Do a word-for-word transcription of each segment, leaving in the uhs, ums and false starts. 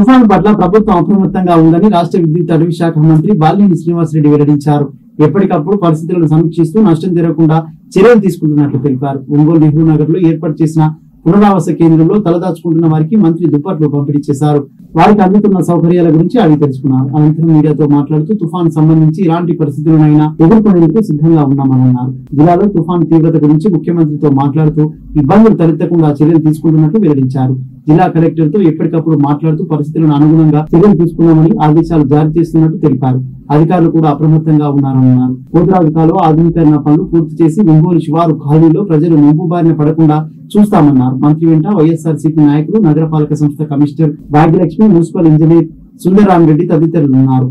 తుఫాను పట్ల ప్రభుత్వం అప్రమత్తంగా ఉందని రాష్ట్ర విద్యుత్ అటవీ శాఖ మంత్రి బాలినేని శ్రీనివాసరెడ్డి వెల్లడించారు. ఎప్పటికప్పుడు పరిస్థితులను సమీక్షిస్తూ నష్టం జరగకుండా చర్యలు తీసుకుంటున్నట్లు తెలిపారు. ఒంగోలు నెహ్రూ నగర్ లో ఏర్పాటు చేసిన పునరావాస కేంద్రంలో తలదాచుకుంటున్న వారికి మంత్రి దుప్పట్లు పంపిణీ చేశారు. వారికి అందుతున్న సౌకర్యాల గురించి అడిగి తెలుసుకున్నారు. అనంతరం మీడియాతో మాట్లాడుతూ తుఫాను సంబంధించి ఎలాంటి పరిస్థితులనైనా ఎదుర్కొనేందుకు సిద్ధంగా ఉన్నామన్నారు. జిల్లాలో తుఫాను తీవ్రత గురించి ముఖ్యమంత్రితో మాట్లాడుతూ ఇబ్బందులు తలెత్తకుండా చర్యలు తీసుకుంటున్నట్లు వెల్లడించారు. జిల్లా కలెక్టర్ తో ఎప్పటికప్పుడు మాట్లాడుతూ పరిస్థితులను అనుగుణంగా చర్యలు తీసుకున్నామని ఆదేశాలు జారీ చేస్తున్నట్టు తెలిపారు. అధికారులు కూడా అప్రమత్తంగా ఉన్నారన్నారు. పోతురాజు కాలువ ఆధునీకరణ పనులు పూర్తి చేసి ఒంగోలు శివారు ఖాళీలో ప్రజలు ముంపు బారిన పడకుండా చూస్తామన్నారు. మంత్రి వెంట వైఎస్ఆర్సీపీ నాయకులు, నగరపాలక సంస్థ commissioner Bhagyalakshmi, municipal engineer Sundararam Reddy తదితరులు ఉన్నారు.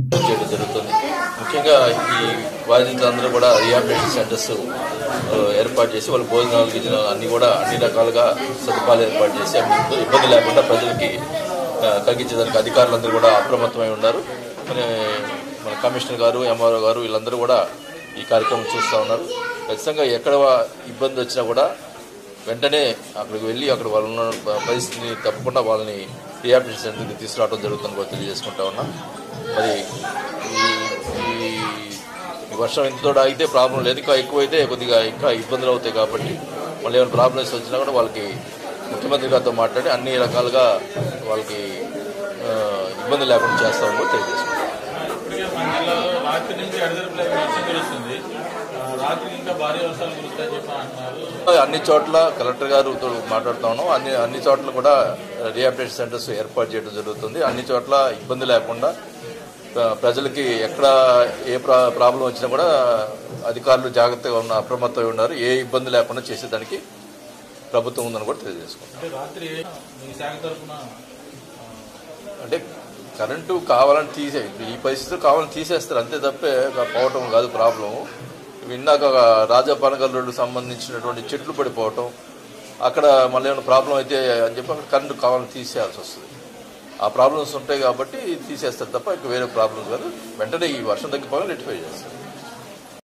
ముఖ్యంగా ఈ బాధితులందరూ కూడా రిహాబిలిటేషన్ సెంటర్స్ ఏర్పాటు చేసి వాళ్ళ భోజనాలు గిజనాలు అన్ని కూడా అన్ని రకాలుగా సదుపాయాలు ఏర్పాటు చేసి ఇబ్బంది లేకుండా ప్రజలకి తగ్గించేదానికి అధికారులందరూ కూడా అప్రమత్తమై ఉన్నారు. మన కమిషనర్ గారు, ఎంఆర్ఓ గారు వీళ్ళందరూ కూడా ఈ కార్యక్రమం చూస్తూ ఉన్నారు. ఖచ్చితంగా ఎక్కడ ఇబ్బంది వచ్చినా కూడా వెంటనే అక్కడికి వెళ్ళి అక్కడ వాళ్ళు ఉన్న పరిస్థితిని తప్పకుండా వాళ్ళని రిహాబిలిటేషన్ సెంటర్కి తీసుకురావడం జరుగుతుందని కూడా తెలియజేసుకుంటా ఉన్నా. మరి ఈ వర్షం ఇంతతో ఆగితే ప్రాబ్లం లేదు, ఇంకా ఎక్కువైతే కొద్దిగా ఇంకా ఇబ్బందులు అవుతాయి. కాబట్టి వాళ్ళు ఏమైనా ప్రాబ్లమ్స్ వచ్చినా కూడా వాళ్ళకి ముఖ్యమంత్రి గారితో మాట్లాడి అన్ని రకాలుగా వాళ్ళకి ఇబ్బంది లేకుండా చేస్తామని కూడా తెలియజేసుకుంటాం. అన్ని చోట్ల కలెక్టర్ గారు మాట్లాడుతా ఉన్నాం. అన్ని అన్ని చోట్ల కూడా రిహాబిలిటేషన్ సెంటర్స్ ఏర్పాటు చేయడం జరుగుతుంది. అన్ని చోట్ల ఇబ్బంది లేకుండా ప్రజలకి ఎక్కడ ఏ ప్రాబ్లం వచ్చినా కూడా అధికారులు జాగ్రత్తగా ఉన్న అప్రమత్తమై ఉన్నారు. ఏ ఇబ్బంది లేకుండా చేసేదానికి ప్రభుత్వం ఉందని కూడా తెలియజేసుకుంటాం. అంటే కరెంటు కావాలని తీసే ఈ పరిస్థితులు కావాలని తీసేస్తారు, అంతే తప్పే పోవటం కాదు ప్రాబ్లం. ఇందాక రాజాపానగల్ రోడ్డు సంబంధించినటువంటి చెట్లు పడిపోవటం, అక్కడ మళ్ళీ ఏమైనా ప్రాబ్లం అయితే అని చెప్పి అక్కడ కరెంటు కావాలని తీసేయాల్సి వస్తుంది. ఆ ప్రాబ్లమ్స్ ఉంటాయి కాబట్టి తీసేస్తారు తప్ప ఇంకా వేరే ప్రాబ్లమ్స్ కాదు. వెంటనే ఈ వర్షం తగ్గిపోయి రెక్టిఫై చేస్తారు.